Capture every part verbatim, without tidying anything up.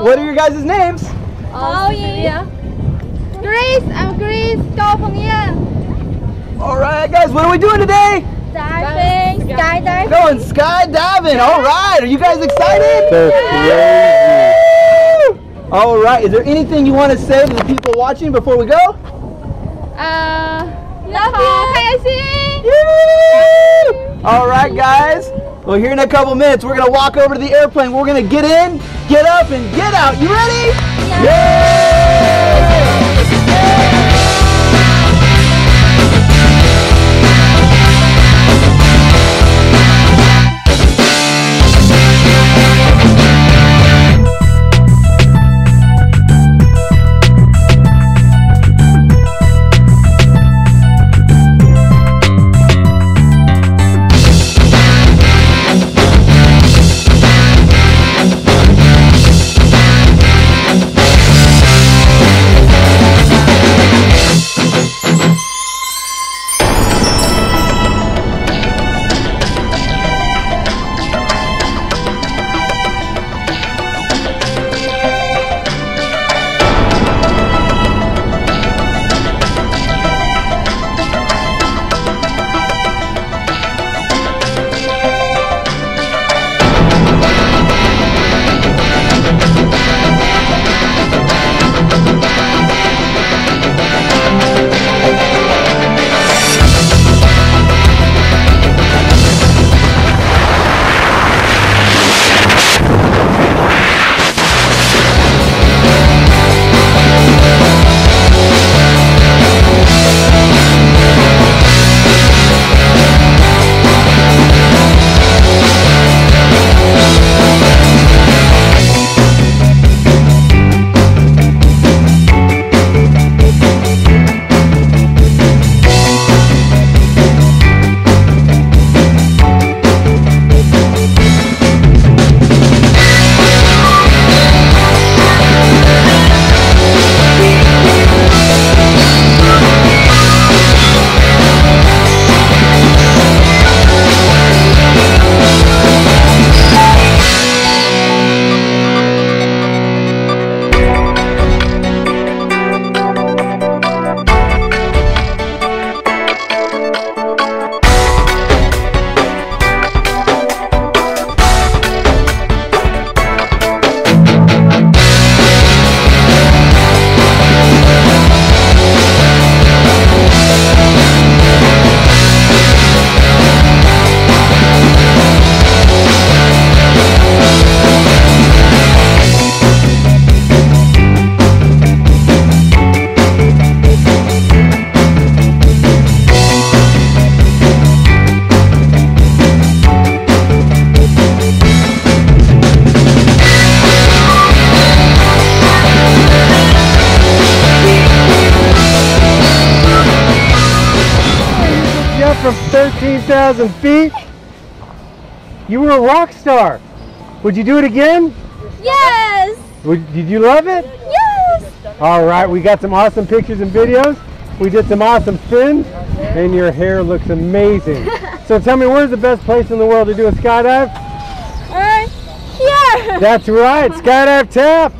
What are your guys' names? Oh, yeah. Grace, I'm Grace, Gao Peng Yan. Alright guys, what are we doing today? Diving, skydiving. Going skydiving, alright. Are you guys excited? That's crazy. Alright, is there anything you want to say to the people watching before we go? Uh, love you. Alright guys. Well, here in a couple minutes, we're going to walk over to the airplane. We're going to get in, get up, and get out. You ready? Yeah! Yeah! Yeah! From thirteen thousand feet, you were a rock star. Would you do it again? Yes. Would, did you love it? Yes. All right, we got some awesome pictures and videos. We did some awesome spins, and your hair looks amazing. So tell me, where's the best place in the world to do a skydive? Uh, here. That's right, Skydive Taft.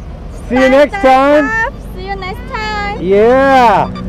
See you next time. See you next time. Yeah.